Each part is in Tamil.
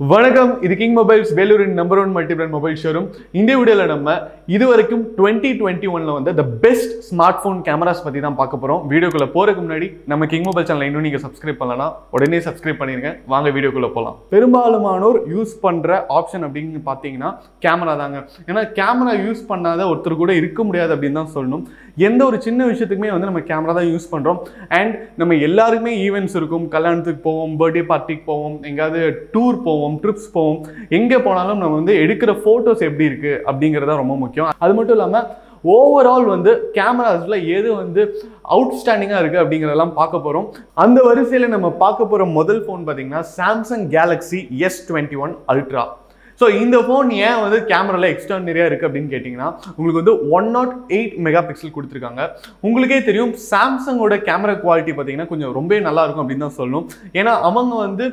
Vanakkam, this is King Mobile's Vellore #1 multi-brand mobile showroom. In this video, we will see 2021 the best smartphone cameras. If you want King Mobile channel, subscribe to the video. If you use the option of camera, use camera. And we have events, birthday party, tour, trips போவோம் எங்க போனாலும் நம்ம வந்து எடுக்கிற போட்டோஸ் எப்படி இருக்கு அப்படிங்கறத ரொம்ப முக்கியம் அது மட்டும் இல்லாம ஓவரால் வந்து கேமராஸ்ல எது வந்து outstanding ah irukku abdingaradha paaka porom andha varusiyila nama paaka pora model phone pathina Samsung Galaxy S21 Ultra so indha phone ye vandu camera la extraordinary ah irukku abdin kettingna ungalku vandu 108 megapixel kuduthirukanga ungalukey theriyum Samsung oda camera quality pathina konjam rombe nalla irukum abdin da solnom ena avanga vandu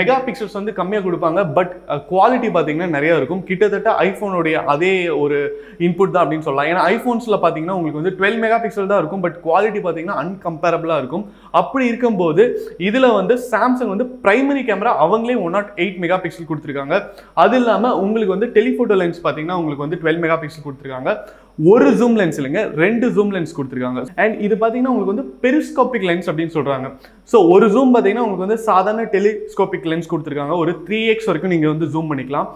megapixels vandu kammiya kudupanga but quality pathina nariya irukum kittathata iPhone oda adhe oru input da abdin solla ena iPhones la pathina ungalku vandu 12 megapixel da irukum but quality pathina uncomparable ah irukum appadi irukumbodhu idhila vandu Samsung vandu primary camera avangale 108 megapixel kuduthirukanga adhilla உங்களுக்கு வந்து telephoto lens பாத்தீங்கன்னா உங்களுக்கு வந்து 12 மெகாபிக்சல் கொடுத்திருக்காங்க ஒரு zoom lens இல்லங்க ரெண்டு zoom lens கொடுத்திருக்காங்க and இது பாத்தீங்கன்னா உங்களுக்கு வந்து periscopic lens அப்படினு சொல்றாங்க சோ ஒரு zoom பாத்தீங்கன்னா உங்களுக்கு வந்து சாதாரண telescopic lens கொடுத்திருக்காங்க ஒரு 3x வரைக்கும் நீங்க வந்து zoom பண்ணிக்கலாம்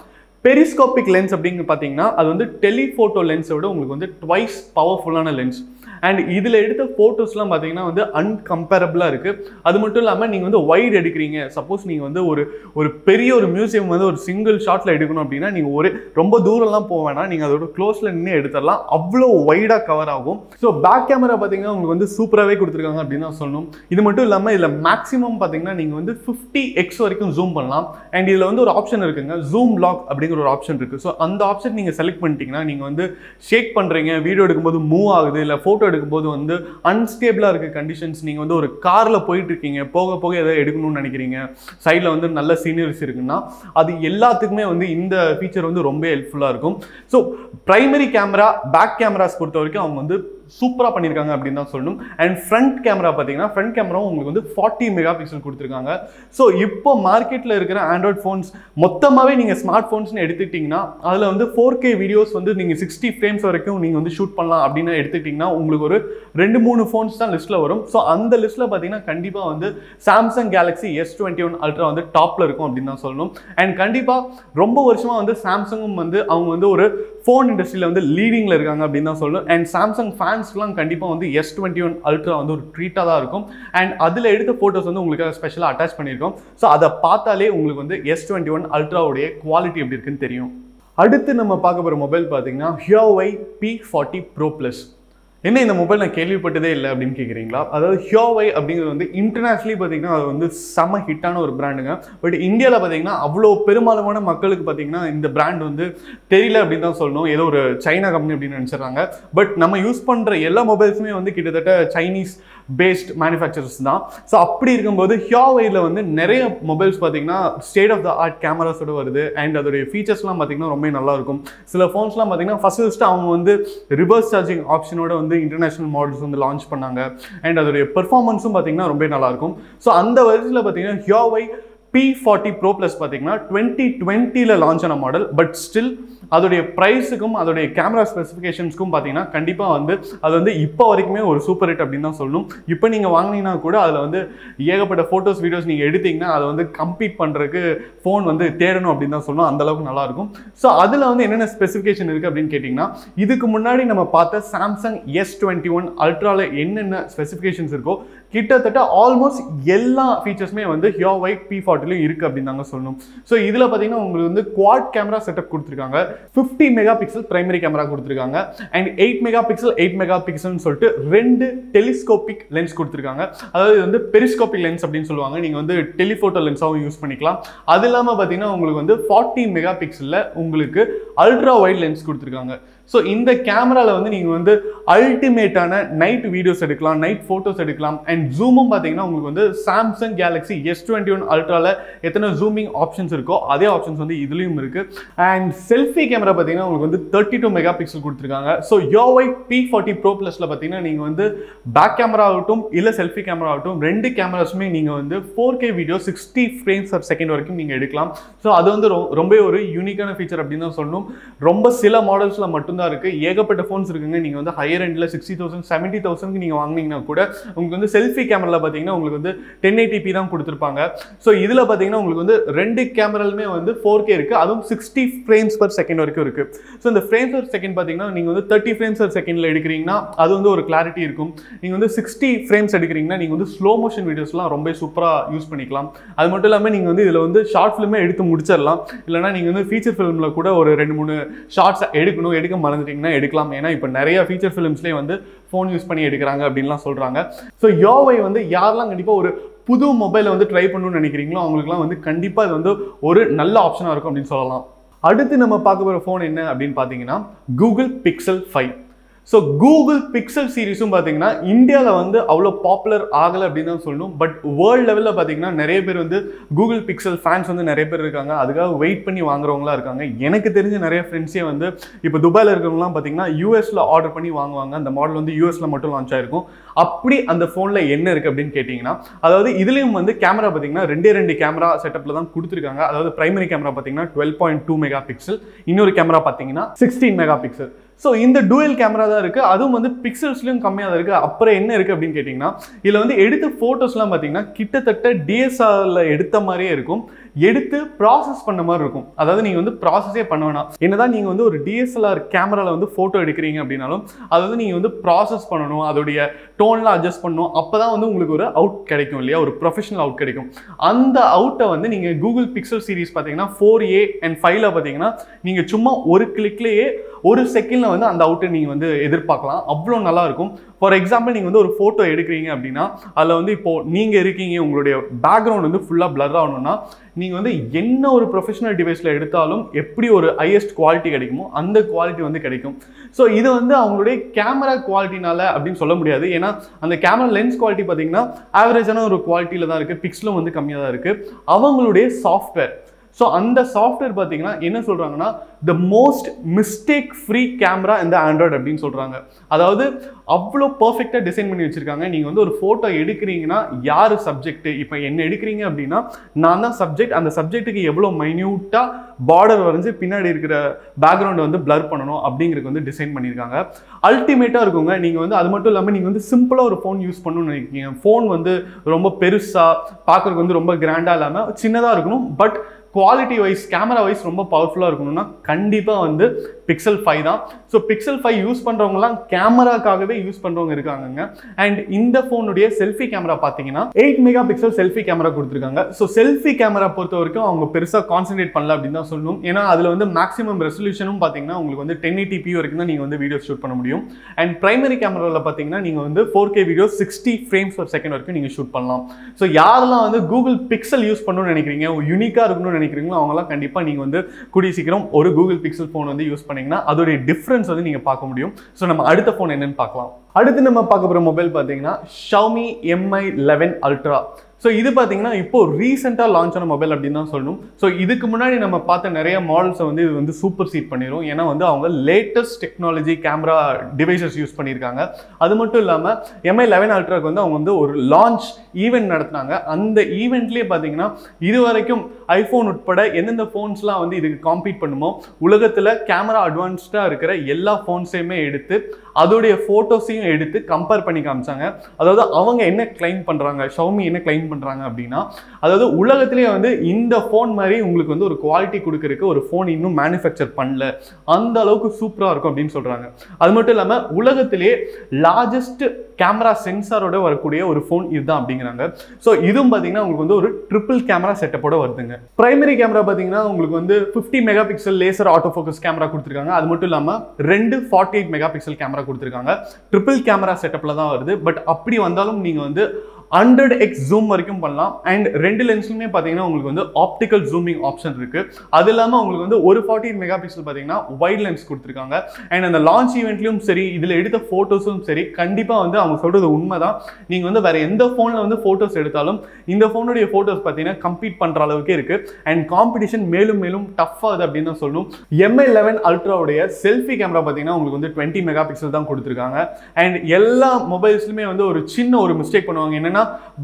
periscopic lens அப்படிங்க பாத்தீங்கன்னா அது வந்து telephoto lens விட உங்களுக்கு வந்து twice powerful ஆன lens and இதுல எடுத்த போட்டோஸ்லாம் பாத்தீங்கன்னா வந்து uncomparable ஆ இருக்கு அது மட்டும் இல்லாம நீங்க வந்து wide எடுக்கறீங்க suppose நீங்க வந்து ஒரு பெரிய ஒரு மியூசியம் வந்து ஒரு சிங்கிள் ஷாட்ல எடுக்கணும் அப்படினா நீங்க ஒரு ரொம்ப தூரம்லாம் போவேனா நீங்க அதோட க்ளோஸ்ல நின்னு எடுத்துறலாம் அவ்ளோ wide ஆ கவர் ஆகும் சோ பேக் கேமரா பாத்தீங்கன்னா உங்களுக்கு வந்து சூப்பராவே கொடுத்திருக்காங்க அப்படினா சொல்லணும் இது மட்டும் இல்லாம இதுல maximum பாத்தீங்கன்னா நீங்க வந்து 50x வரைக்கும் zoom பண்ணலாம் and இதுல வந்து ஒரு ஆப்ஷன் இருக்குங்க zoom lock அப்படிங்கற ஒரு ஆப்ஷன் இருக்கு சோ அந்த ஆப்ஷன் நீங்க செலக்ட் பண்ணிட்டீங்கன்னா நீங்க வந்து ஷேக் பண்றீங்க வீடியோ எடுக்கும்போது மூவ் ஆகுது இல்ல போட்டோ எடுக்கும்போது வந்து unstable ஆ இருக்க கண்டிஷன்ஸ் நீங்க வந்து ஒரு கார்ல போயிட்டு இருக்கீங்க போக போக ஏதோ எடுக்கணும்னு நினைக்கிறீங்க சைடுல வந்து நல்ல சீனரிஸ் இருக்குன்னா அது எல்லாத்துக்குமே வந்து இந்த ஃபீச்சர் வந்து ரொம்ப ஹெல்ப்ஃபுல்லா இருக்கும் so primary camera back cameras பொறுத்தவரைக்கும் அவங்க வந்து சூப்பரா பண்ணிருக்காங்க அப்படிதான் சொல்லணும் and front camera பாத்தீங்கன்னா front camera உங்களுக்கு வந்து 40 மெகாபிக்சல் கொடுத்திருக்காங்க சோ இப்போ மார்க்கெட்ல இருக்கிற Android phones மொத்தமாவே நீங்க smartphones னு எடுத்துக்கிட்டீங்கன்னா அதுல வந்து 4K videos வந்து நீங்க 60 frames வரைக்கும் நீங்க வந்து ஷூட் பண்ணலாம் அப்படினா எடுத்துக்கிட்டீங்கன்னா உங்களுக்கு ஒரு 2-3 phones தான் லிஸ்ட்ல வரும் சோ அந்த லிஸ்ட்ல பாத்தீங்கன்னா கண்டிப்பா வந்து Samsung Galaxy S21 Ultra வந்து டாப்ல இருக்கும் அப்படிதான் சொல்லணும் and கண்டிப்பா ரொம்ப வருஷமா வந்து Samsungம் வந்து அவங்க வந்து ஒரு phone industry ல வந்து லீடிங்ல இருக்காங்க அப்படிதான் சொல்லணும் and Samsung fans கண்டிப்பா வந்து S21 Ultra வந்து ஒரு ட்ரீட்டா தான் இருக்கும் and அதுல எடுத்த போட்டோஸ் வந்து உங்களுக்கு ஸ்பெஷலா அட்டாச் பண்ணிருக்கோம் சோ அத பார்த்தாலே உங்களுக்கு வந்து S21 Ultra உடைய குவாலிட்டி எப்படி இருக்குன்னு தெரியும் அடுத்து நம்ம பார்க்க போற மொபைல் பாத்தீங்கன்னா Huawei P40 Pro Plus என்ன இந்த மொபைல் நான் கேள்விப்பட்டதே இல்ல அப்படினு கேக்குறீங்களா அதாவது Huawei அப்படிங்கிறது வந்து இன்டர்நேஷனலி பாத்தீங்கன்னா அது வந்து சம ஹிட்டான ஒரு பிராண்டுங்க பட் இந்தியால பாத்தீங்கன்னா அவ்ளோ பெருமாளமான மக்களுக்கு பாத்தீங்கன்னா இந்த பிராண்ட் வந்து தெரியல அப்படினு தான் சொல்லணும் ஏதோ ஒரு சைனா கம்பெனி அப்படினு நினைச்சறாங்க பட் நம்ம யூஸ் பண்ற எல்லா மொபைல்ஸ்மே வந்து கிட்டத்தட்ட சைனீஸ் based manufacturers தான் சோ அப்படி இருக்கும்போது Huaweiல வந்து நிறைய மொபைல்ஸ் பாத்தீங்கன்னா state of the art cameras ஓட வருது and அதோட ஃபீச்சர்ஸ்லாம் பாத்தீங்கன்னா ரொம்ப நல்லா இருக்கும் சில ஃபோன்ஸ்லாம் பாத்தீங்கன்னா ஃபர்ஸ்ட் அவங்க வந்து ரிவர்ஸ் சார்ஜிங் ஆப்ஷனோட வந்து இன்டர்நேஷனல் மாடல்ஸ் வந்து லான்ச் பண்ணாங்க and அதோட பெர்ஃபார்மன்ஸும் பாத்தீங்கன்னா ரொம்ப நல்லா இருக்கும் சோ அந்த வரிசையில பாத்தீங்கன்னா Huawei P40 Pro Plus பாத்தீங்கன்னா 2020 ல லான்ச் ஆன மாடல் பட் ஸ்டில் அதோட பிரைஸ்க்கும் அதோட கேமரா ஸ்பெசிஃபிகேஷன்ஸ்க்கும் பாத்தீங்கன்னா கண்டிப்பா வந்து அது வந்து இப்போ வரைக்குமே ஒரு சூப்பர் ஹிட் அப்படிதான் சொல்லணும் இப்போ நீங்க வாங்குனீங்கன்னா கூட அதுல வந்து ஏகப்பட்ட போட்டோஸ் வீடியோஸ் நீங்க எடுத்தீங்கன்னா அது வந்து கம்ப்ளீட் பண்றதுக்கு ஃபோன் வந்து தேடணும் அப்படிதான் சொல்லணும் அந்த அளவுக்கு நல்லா இருக்கும் சோ அதுல வந்து என்னென்ன ஸ்பெசிஃபிகேஷன் இருக்கு அப்படினு கேட்டிங்கன்னா இதுக்கு முன்னாடி நம்ம பார்த்த Samsung S21 Ultra ல என்னென்ன ஸ்பெசிஃபிகேஷன்ஸ் இருக்கோ கிட்டத்தட்ட ஆல்மோஸ்ட் எல்லா ஃபீச்சர்ஸ்மே வந்து Huawei P40 ல இருக்கு அப்படிதாங்க சொல்லணும் சோ இதுல பாத்தீங்கன்னா உங்களுக்கு வந்து quad camera செட்டப் கொடுத்திருக்காங்க 50 megapixel primary camera கொடுத்திருக்காங்க and 8 megapixel னு சொல்லிட்டு ரெண்டு telescopic lens கொடுத்திருக்காங்க அதாவது இது வந்து periscopic lens அப்படினு சொல்வாங்க நீங்க வந்து telephoto lensaவும் யூஸ் பண்ணிக்கலாம் அதில்லாம பாத்தீங்கன்னா உங்களுக்கு வந்து 40 megapixel ல உங்களுக்கு ultra wide lens கொடுத்திருக்காங்க So in the camera you can take ultimate night videos, night photos and zoom Samsung Galaxy S21 Ultra la zooming options options and selfie camera 32 megapixel. So Huawei P40 Pro Plus back camera or selfie camera two cameras 4K video 60 frames per second. So that's a unique feature. Romba sila models la mattum dhaan irukku egapetta phones irukanga neenga வந்து higher end la 60,000 70,000 க்கு நீங்க வாங்குனீங்கனா கூட உங்களுக்கு வந்து செல்ஃபி கேமரால பாத்தீங்கன்னா உங்களுக்கு வந்து 1080p தான் கொடுத்திருப்பாங்க. சோ இதுல பாத்தீங்கன்னா உங்களுக்கு வந்து ரெண்டு கேமராலுமே வந்து 4K இருக்கு. அதுவும் 60 frames per second வரைக்கும் இருக்கு. சோ இந்த frames per second பாத்தீங்கன்னா நீங்க வந்து 30 frames per second ல எடுக்கறீங்கனா அது வந்து ஒரு கிளாரிட்டி இருக்கும். நீங்க வந்து 60 frames எடுக்கறீங்கனா நீங்க வந்து ஸ்லோ motion வீடியோஸ்லாம் ரொம்ப சூப்பரா யூஸ் பண்ணிக்கலாம். அது மட்டும் இல்லாம நீங்க வந்து இதுல வந்து ஷார்ட் ஃபிலிமே எடுத்து முடிச்சிரலாம். இல்லனா நீங்க வந்து ஃபீச்சர் ஃபிலிம்ல கூட ஒரு ரெண்டு மூணு shots edukano edukka malandringa edukalam ena ipo nariya feature films la vande phone use panni edukranga appdinla solranga. So Huawei vande yaarla kandipa oru pudhu mobile vande try pannonu nenikringalo avangalukku vande kandipa idu vande oru nalla option ah irukum appdin sollalam. Adutha nama paakapora phone enna appdin pathina Google Pixel 5. So Google Pixel series பாத்தீங்கன்னா இந்தியால வந்து அவ்ளோ பாப்புலர் ஆகல அப்படினா சொல்லணும். பட் world லெவல்ல பாத்தீங்கன்னா நிறைய பேர் வந்து Google Pixel fans வந்து நிறைய பேர் இருக்காங்க. அதுக்காக வெயிட் பண்ணி வாங்குறவங்களா இருக்காங்க. எனக்கு தெரிஞ்ச நிறைய ஃப்ரெண்ட்ஸே வந்து இப்ப துபாயில இருக்கவங்கலாம் பாத்தீங்கன்னா US ல ஆர்டர் பண்ணி வாங்குவாங்க. அந்த மாடல் வந்து US ல மட்டும் லான்ச் ஆயிருக்கும். அப்படி அந்த phoneல என்ன இருக்கு அப்படினு கேட்டிங்கனா அதாவது இதுலயும் வந்து கேமரா பாத்தீங்கன்னா ரெண்டு கேமரா செட்டப்ல தான் கொடுத்திருக்காங்க. அதாவது பிரைமரி கேமரா பாத்தீங்கன்னா 12.2 மெகாபிக்சல், இன்னொரு கேமரா பாத்தீங்கன்னா 16 மெகாபிக்சல். So இந்த dual camera தான் இருக்கு. அதுவும் வந்து பிக்சல்ஸ்லயும் கம்மியா தான் இருக்கு. அப்புறம் என்ன இருக்கு அப்படினு கேட்டிங்கனா இதுல வந்து எடுத்த போட்டோஸ்லாம் பாத்தீங்கன்னா கிட்டத்தட்ட DSLR ல எடுத்த மாதிரியே இருக்கும். எடுத்து process பண்ண மாதிரி இருக்கும். அதாவது நீங்க வந்து process-ஏ பண்ணவேனா. என்னதான் நீங்க வந்து ஒரு DSLR கேமரால வந்து போட்டோ எடுக்கறீங்க அப்படினாலும் அது வந்து நீங்க வந்து process பண்ணனும், அதோட டோன்ல அட்ஜஸ்ட் பண்ணனும். அப்பதான் வந்து உங்களுக்கு ஒரு அவுட் கிடைக்கும் இல்லையா? ஒரு professional அவுட் கிடைக்கும். அந்த அவுட்ட வந்து நீங்க Google Pixel series பாத்தீங்கன்னா 4a and 5 ல பாத்தீங்கன்னா நீங்க சும்மா ஒரு கிளிக்லயே ஒரு செகண்ட்ல வந்து அந்த அவுட்டை நீங்க வந்து எதிர்பார்க்கலாம். அவ்வளவு நல்லா இருக்கும். ஃபார் எக்ஸாம்பிள் நீங்க வந்து ஒரு போட்டோ எடுக்கிறீங்க அப்படினா அதுல வந்து இப்போ நீங்க இருக்கீங்க, உங்களுடைய பேக்ரவுண்ட் வந்து ஃபுல்லா பிளர் ஆகணும்னா நீங்க வந்து என்ன ஒரு ப்ரொஃபஷனல் டிவைஸ்ல எடுத்தாலும் எப்படி ஒரு ஹையஸ்ட் குவாலிட்டி கிடைக்குமோ அந்த குவாலிட்டி வந்து கிடைக்கும். சோ இது வந்து அவங்களுடைய கேமரா குவாலிட்டினால அப்படின்னு சொல்ல முடியாது. ஏன்னா அந்த கேமரா லென்ஸ் குவாலிட்டி பாத்தீங்கன்னா ஆவரேஜான ஒரு குவாலிட்டியில தான் இருக்கு. பிக்சலும் வந்து கம்மியா தான் இருக்கு. அவங்களுடைய சாஃப்ட்வேர், சோ அந்த சாஃப்ட்வேர் பாத்தீங்கன்னா என்ன சொல்றாங்கன்னா the most mistake free camera in the Android அப்படினு சொல்றாங்க. அதாவது அவ்ளோ பெர்ஃபெக்ட்டா டிசைன் பண்ணி வச்சிருக்காங்க. நீங்க வந்து ஒரு போட்டோ எடுக்கறீங்கனா யாரு சப்ஜெக்ட், இப்போ என்ன எடுக்கறீங்க அப்படினா நான் தான் சப்ஜெக்ட். அந்த சப்ஜெக்ட்டுக்கு எவ்வளவு மைன்யூட்டா border வரைஞ்சு பின்னாடி இருக்கிற பேக்ரவுண்ட் வந்து blur பண்ணனும் அப்படிங்கறது வந்து டிசைன் பண்ணிருக்காங்க. அல்டிமேட்டா இருக்குங்க. நீங்க வந்து அது மட்டும் இல்லாம நீங்க வந்து சிம்பிளா ஒரு ஃபோன் யூஸ் பண்ணனும்னு நினைக்கிறீங்க, ஃபோன் வந்து ரொம்ப பெருசா பார்க்கிறதுக்கு வந்து ரொம்ப கிராண்டா இல்லாம சின்னதா இருக்கணும். But quality wise camera wise ரொம்ப பவர்ஃபுல்லா இருக்கணும்னா கண்டிப்பா வந்து Pixel 5 தான். சோ Pixel 5 யூஸ் பண்றவங்க எல்லாம் கேமராக்காகவே யூஸ் பண்றவங்க இருக்காங்கங்க. அண்ட் இந்த போனுடைய செல்ஃபி கேமரா பாத்தீங்கன்னா 8 மெகாபிக்சல் செல்ஃபி கேமரா கொடுத்திருக்காங்க. சோ செல்ஃபி கேமரா பொறுத்தவரைக்கும் அவங்க பெருசா கான்சென்ட்ரேட் பண்ணல அப்படிதான் சொல்லணும். ஏன்னா அதுல வந்து மேக்ஸிமம் ரெசல்யூஷனும் பாத்தீங்கன்னா உங்களுக்கு வந்து 1080p வரைக்கும் தான் நீங்க வந்து வீடியோ ஷூட் பண்ண முடியும். அண்ட் பிரைமரி கேமரால பாத்தீங்கன்னா நீங்க வந்து 4K video 60 frames per second வரைக்கும் நீங்க ஷூட் பண்ணலாம். சோ யாரெல்லாம் வந்து Google Pixel யூஸ் பண்ணனும்னு நினைக்கிறீங்க, யூனிக்கா இருக்கணும்னு நினைக்கிறீங்களோ அவங்க எல்லாம் கண்டிப்பா நீங்க வந்து கூடிய சீக்கிரம் ஒரு Google Pixel போன் வந்து யூஸ் பண்ணீங்கன்னா அதோட டிஃபரன்ஸ் வந்து நீங்க பார்க்க முடியும். சோ நம்ம அடுத்த போன் என்னன்னு பார்க்கலாம். அடுத்து நம்ம பார்க்க போற மொபைல் பாத்தீங்கன்னா Xiaomi Mi 11 Ultra. சோ இது பாத்தீங்கன்னா இப்போ ரீசெண்டா லான்ச் ஆன மொபைல் அப்படின்னு தான் சொல்லணும். சோ இதுக்கு முன்னாடி நம்ம பார்த்த நிறைய மாடல்ஸ் வந்து இது வந்து சூப்பர் சீட் பண்ணிரும். ஏன்னா வந்து அவங்க latest technology camera devices use பண்ணியிருக்காங்க. அது மட்டும் இல்லாம Mi 11 Ultraக்கு வந்து அவங்க வந்து ஒரு லான்ச் ஈவென்ட் நடத்தினாங்க. அந்த ஈவெண்ட்லயே பாத்தீங்கன்னா இது வரைக்கும் ஐபோன் உட்பட எந்தெந்த போன்ஸ்லாம் வந்து இதுக்கு காம்பீட் பண்ணுமோ உலகத்துல கேமரா அட்வான்ஸ்டா இருக்கிற எல்லா போன்ஸையுமே எடுத்து அதோடைய போட்டோஸையும் எடுத்து கம்பேர் பண்ணி காமிச்சாங்க. அதாவது அவங்க என்ன கிளைம் பண்றாங்க, Xiaomi என்ன கிளைம் பண்றாங்க அப்படின்னா அதாவது உலகத்திலேயே வந்து இந்த போன் மாதிரி உங்களுக்கு வந்து ஒரு குவாலிட்டி கொடுக்கறதுக்கு ஒரு போன் இன்னும் மேனுஃபேக்சர் பண்ணல, அந்த அளவுக்கு சூப்பரா இருக்கும் அப்படின்னு சொல்றாங்க. அது மட்டும் இல்லாம உலகத்திலேயே லார்ஜஸ்ட் கேமரா சென்சாரோட வரக்கூடிய ஒரு போன் இதுதான் அப்படிங்கிறாங்க. சோ இதுவும் பாத்தீங்கன்னா உங்களுக்கு வந்து ஒரு ட்ரிபிள் கேமரா செட்டப்போட வருதுங்க. பிரைமரி கேமரா பாத்தீங்கன்னா உங்களுக்கு வந்து 50 megapixel laser auto focus camera கொடுத்திருக்காங்க. அது மட்டும் இல்லாம ரெண்டு 48 மெகாபிக்சல் கேமரா கொடுத்திருக்காங்க. ட்ரிபிள் கேமரா செட்டப்ல தான் வருது. பட் அப்படி வந்தாலும் நீங்க வந்து 100x zoom and ரெண்டு லென்ஸ்லயுமே பாத்தீங்கன்னா உங்களுக்கு வந்து ஆப்டிகல் ஜூமிங் ஆப்ஷன் இருக்கு. அதிலாம உங்களுக்கு வந்து 140 மெகாபிக்சல் பாத்தீங்கன்னா வைட் லென்ஸ் கொடுத்திருக்காங்க. and அந்த லான்ச் ஈவென்ட்லயும் சரி இதுல எடுத்த போட்டோஸும் சரி கண்டிப்பா வந்து அவங்க சொல்றது உண்மைதான். நீங்க வந்து வேற எந்த போன்ல வந்து போட்டோஸ் எடுத்தாலும் இந்த போனோட போட்டோஸ் பாத்தீங்கன்னா கம்பீட் பண்ற அளவுக்கு இருக்கு. and காம்படிஷன் மேலும் மேலும் டஃப்பா அது அப்படினா சொல்லணும். Mi 11 Ultra உடைய செல்ஃபி கேமரா பாத்தீங்கன்னா உங்களுக்கு வந்து 20 மெகாபிக்சல் தான் கொடுத்திருக்காங்க. and எல்லா மொபைல்ஸ்லயுமே வந்து ஒரு சின்ன ஒரு மிஸ்டேக் பண்ணுவாங்க. என்னன்னா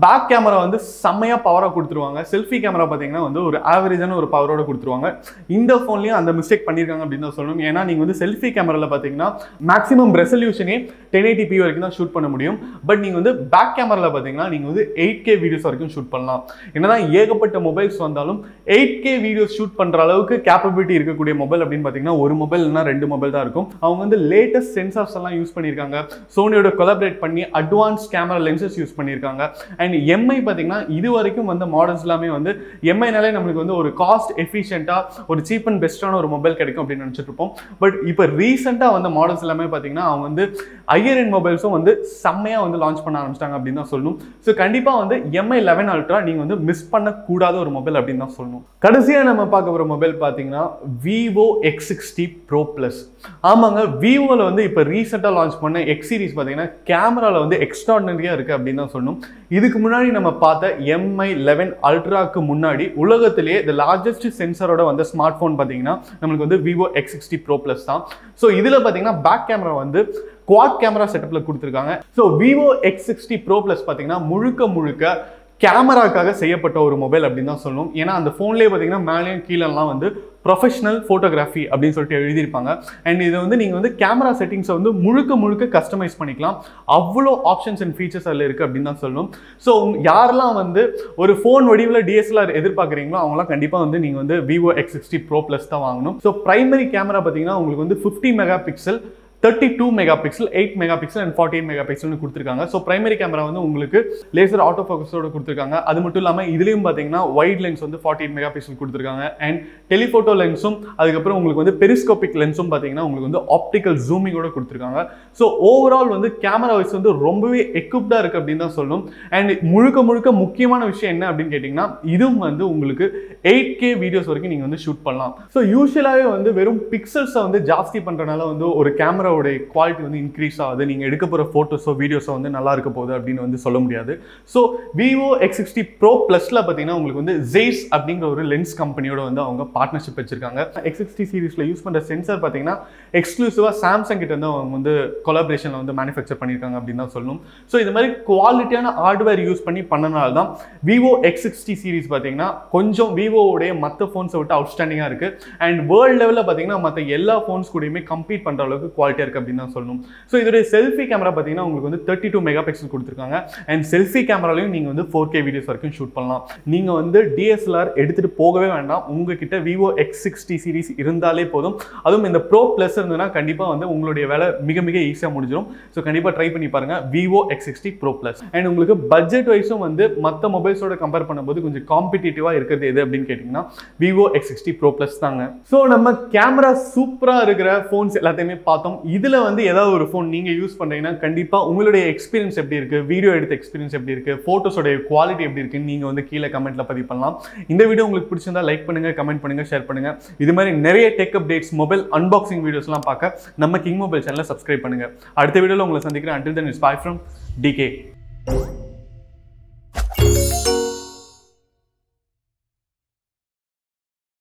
பேக் கேமரா வந்து செமையா பவரா கொடுத்துருவாங்க. செல்ஃபி கேமரா பாத்தீங்கன்னா வந்து ஒரு ஆவரேஜான ஒரு பவரோட கொடுத்துருவாங்க. இந்த போன்லயும் அந்த மிஸ்டேக் பண்ணிருக்காங்க அப்படின்னு தான் சொல்லணும். ஏன்னா நீங்க வந்து செல்ஃபி கேமரால பாத்தீங்கன்னா மேக்ஸிமம் ரெசல்யூஷனே 1080p வரைக்கும் தான் ஷூட் பண்ண முடியும். பட் நீங்க வந்து பேக் கேமரால பாத்தீங்கன்னா நீங்க வந்து 8K வீடியோஸ் வரைக்கும் ஷூட் பண்ணலாம். என்னதான் ஏகப்பட்ட மொபைல்ஸ் வந்தாலும் 8K வீடியோஸ் ஷூட் பண்ற அளவுக்கு கேப்பபிலிட்டி இருக்கக்கூடிய மொபைல் அப்படின்னு பாத்தீங்கன்னா ஒரு மொபைல் இல்லைன்னா ரெண்டு மொபைல் தான் இருக்கும். அவங்க வந்து லேட்டஸ்ட் சென்சார்ஸ் எல்லாம் யூஸ் பண்ணிருக்காங்க. சோனியோட கொலாபரேட் பண்ணி அட்வான்ஸ் கேமரா லென்சஸ் யூஸ் பண்ணிருக்காங்க. அண்ட் எம்ஐ பாத்தீங்கன்னா இது வரைக்கும் வந்த மாடல்ஸ் எல்லாமே வந்து எம்ஐனாலே நம்மளுக்கு வந்து ஒரு காஸ்ட் எஃபிஷியன்ட்டா ஒரு சீப் அண்ட் பெஸ்டான ஒரு மொபைல் கிடைக்கும் அப்படின்னு நினைச்சிட்டு இருப்போம். பட் இப்போ ரீசெண்டா வந்த மாடல்ஸ் எல்லாமே பாத்தீங்கன்னா அவங்க வந்து ஹையர் எண்ட் மொபைல்ஸும் வந்து செம்மையா வந்து லான்ச் பண்ண ஆரம்பிச்சிட்டாங்க அப்படின்னு தான் சொல்லணும். ஸோ கண்டிப்பா வந்து Mi 11 Ultra நீங்க வந்து மிஸ் பண்ணக்கூடாத ஒரு மொபைல் அப்படின்னு தான் சொல்லணும். கடைசியா நம்ம பார்க்க போற மொபைல் பாத்தீங்கன்னா Vivo X60 Pro Plus. ஆமாங்க, Vivoல வந்து இப்போ ரீசெண்டா லான்ச் பண்ண எக்ஸ் சீரிஸ் பாத்தீங்கன்னா கேமரால வந்து எக்ஸ்ட்ராடனரியா இருக்கு அப்படின்னு தான் சொல்லணும். இதுக்கு முன்னாடி நம்ம பார்த்த Mi 11 அல்ட்ராக்கு முன்னாடி உலகத்திலேயே தி லார்ஜஸ்ட் சென்சரோட வந்த ஸ்மார்ட் போன் பாத்தீங்கன்னா நமக்கு வந்து Vivo X60 Pro Plus தான். ஸோ இதுல பாத்தீங்கன்னா பேக் கேமரா வந்து குவாட் கேமரா செட்டப்ல கொடுத்துருக்காங்க. So Vivo X60 Pro Plus பாத்தீங்கன்னா முழுக்க முழுக்க கேமராக்காக செய்யப்பட்ட ஒரு மொபைல் அப்படின்னு தான் சொல்லணும். ஏன்னா அந்த போன்லயே பாத்தீங்கன்னா மேலேயும் கீழெல்லாம் வந்து ப்ரொஃபஷனல் ஃபோட்டோகிராஃபி அப்படின்னு சொல்லிட்டு எழுதியிருப்பாங்க. அண்ட் இதை வந்து நீங்கள் வந்து கேமரா செட்டிங்ஸை வந்து முழுக்க முழுக்க கஸ்டமைஸ் பண்ணிக்கலாம். அவ்வளோ ஆப்ஷன்ஸ் அண்ட் ஃபீச்சர்ஸ் அதில் இருக்குது அப்படின்னு தான் சொல்லணும். ஸோ யாரெல்லாம் வந்து ஒரு ஃபோன் வடிவில் டிஎஸ்எல்ஆர் எதிர்பார்க்குறீங்களோ அவங்களாம் கண்டிப்பாக வந்து நீங்கள் வந்து Vivo X60 Pro Plus தான் வாங்கணும். ஸோ ப்ரைமரி கேமரா பார்த்தீங்கன்னா உங்களுக்கு வந்து 50 mega pixel, 32 mega pixel, 8 mega pixel and 48 mega பிக்சல்னு கொடுத்துருக்காங்க. ஸோ பிரைமரி கேமரா வந்து உங்களுக்கு லேசர் ஆட்டோ ஃபோக்கஸோட கொடுத்துருக்காங்க. அது மட்டும் இல்லாமல் இதுலேயும் பார்த்தீங்கன்னா வைட் லென்ஸ் வந்து 48 மெகா பிக்சல் கொடுத்துருக்காங்க. அண்ட் டெலிஃபோட்டோ லென்ஸும் அதுக்கப்புறம் உங்களுக்கு வந்து பெரிஸ்கோபிக் லென்ஸும் பார்த்தீங்கன்னா உங்களுக்கு வந்து ஆப்டிக்கல் ஜூமிங்கோட கொடுத்துருக்காங்க. ஸோ ஓவரால் வந்து கேமரா வைஸ் வந்து ரொம்பவே எக்யூப்டாக இருக்குது அப்படின்னு தான் சொல்லணும். அண்ட் முழுக்க முழுக்க முக்கியமான விஷயம் என்ன அப்படின்னு கேட்டிங்கன்னா இதுவும் வந்து உங்களுக்கு 8K வீடியோஸ் வரைக்கும் நீங்கள் வந்து ஷூட் பண்ணலாம். ஸோ யூஸ்வலாகவே வந்து வெறும் பிக்சல்ஸை வந்து ஜாஸ்தி பண்ணுறனால வந்து ஒரு கேமரா குவாலிட்டி வந்து இன்க்ரீஸ் ஆகுது. நீங்க எடுக்க போற போட்டோஸோ வீடியோஸோ வந்து நல்லா இருக்க போகுது அப்படின்னு வந்து சொல்ல முடியாது. ஸோ Vivo X60 Pro Plusல பார்த்தீங்கன்னா உங்களுக்கு வந்து Zeiss அப்படிங்கிற ஒரு லென்ஸ் கம்பெனியோட வந்து அவங்க பார்ட்னர்ஷிப் வச்சிருக்காங்க. X60 சீரிஸ்ல யூஸ் பண்ற சென்சார் பார்த்தீங்கன்னா எக்ஸ்க்ளூசிவா சாம்சங் கிட்ட இருந்து அவங்க வந்து கொலாபரேஷன்ல வந்து மேனுஃபேக்சர் பண்ணியிருக்காங்க அப்படின்னு தான் சொல்லணும். ஸோ இது மாதிரி குவாலிட்டியான ஹார்ட்வேர் யூஸ் பண்ணி பண்ணனால தான் Vivo X60 சீரிஸ் பார்த்தீங்கன்னா கொஞ்சம் விவோடைய மற்ற போன்ஸை விட்டு அவுட்ஸ்டாண்டிங்கா இருக்கு. அண்ட் வேர்ல்டு லெவல்ல பார்த்தீங்கன்னா மற்ற எல்லா போன்ஸ் கூடயுமே கம்பீட் பண்ற அளவுக்கு குவாலிட்டி செல்ஃபி கேமரா பாத்தீங்கன்னா உங்களுக்கு வந்து 32 மெகா பிக்சல் கொடுத்திருக்காங்க. அண்ட் செல்ஃபி கேமராலையும் நீங்க வந்து 4K வீடியோஸ் வரைக்கும் ஷூட் பண்ணலாம். நீங்க வந்து DSLR எடுத்துட்டு போகவே வேண்டாம். உங்ககிட்ட Vivo X60 சீரிஸ் இருந்தாலே போதும். அதுவும் இந்த Pro Plus இருந்ததுன்னா கண்டிப்பா வந்து உங்களுடைய வேலை மிக மிக ஈஸியா முடிஞ்சிடும். ஸோ கண்டிப்பா ட்ரை பண்ணி பாருங்க Vivo X60 Pro Plus. And உங்களுக்கு பட்ஜெட் வைஸும் வந்து மற்ற மொபைல்ஸோட கம்பேர் பண்ணும்போது கொஞ்சம் காம்படிட்டிவா இருக்கிறது எது அப்படின்னு கேட்டீங்கன்னா Vivo X60 Pro Plus தாங்க. ஸோ நம்ம கேமரா சூப்பரா இருக்கிற போன்ஸ் எல்லாத்தையுமே பார்த்தோம். இதில் வந்து ஏதாவது ஒரு ஃபோன் நீங்கள் யூஸ் பண்ணுறீங்கன்னா கண்டிப்பாக உங்களுடைய எக்ஸ்பீரியன்ஸ் எப்படி இருக்குது, வீடியோ எடுத்த எக்ஸ்பீரியன்ஸ் எப்படி இருக்குது, ஃபோட்டோஸோடைய குவாலிட்டி எப்படி இருக்குன்னு நீங்கள் வந்து கீழே கமெண்ட்டில் பதிவு பண்ணலாம். இந்த வீடியோ உங்களுக்கு பிடிச்சிருந்தா லைக் பண்ணுங்கள், கமெண்ட் பண்ணுங்கள், ஷேர் பண்ணுங்கள். இது மாதிரி நிறைய டெக் அப்டேட்ஸ், மொபைல் அன்பாக்சிங் வீடியோஸ்லாம் பார்க்க நம்ம கிங் மொபைல் சேனலை சப்ஸ்கிரைப் பண்ணுங்கள். அடுத்த வீடியோவில் உங்களை சந்திக்கிறேன். Until then it's bye from DK.